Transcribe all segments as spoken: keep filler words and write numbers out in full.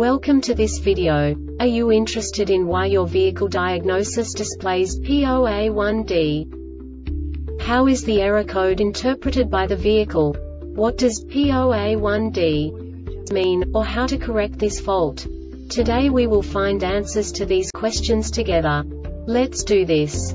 Welcome to this video. Are you interested in why your vehicle diagnosis displays P zero A one D? How is the error code interpreted by the vehicle? What does P zero A one D mean, or how to correct this fault? Today we will find answers to these questions together. Let's do this.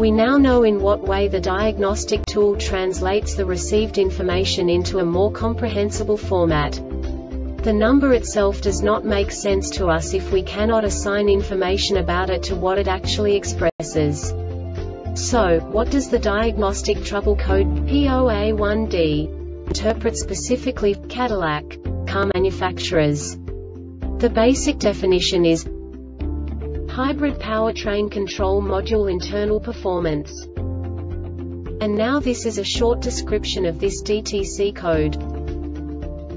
We now know in what way the diagnostic tool translates the received information into a more comprehensible format. The number itself does not make sense to us if we cannot assign information about it to what it actually expresses. So, what does the diagnostic trouble code P zero A one D interpret specifically for Cadillac car manufacturers? The basic definition is hybrid powertrain control module internal performance. And now this is a short description of this D T C code.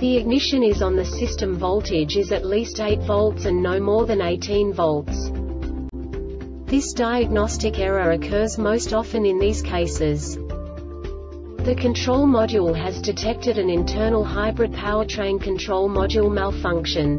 The ignition is on, the system voltage is at least eight volts and no more than eighteen volts. This diagnostic error occurs most often in these cases. The control module has detected an internal hybrid powertrain control module malfunction.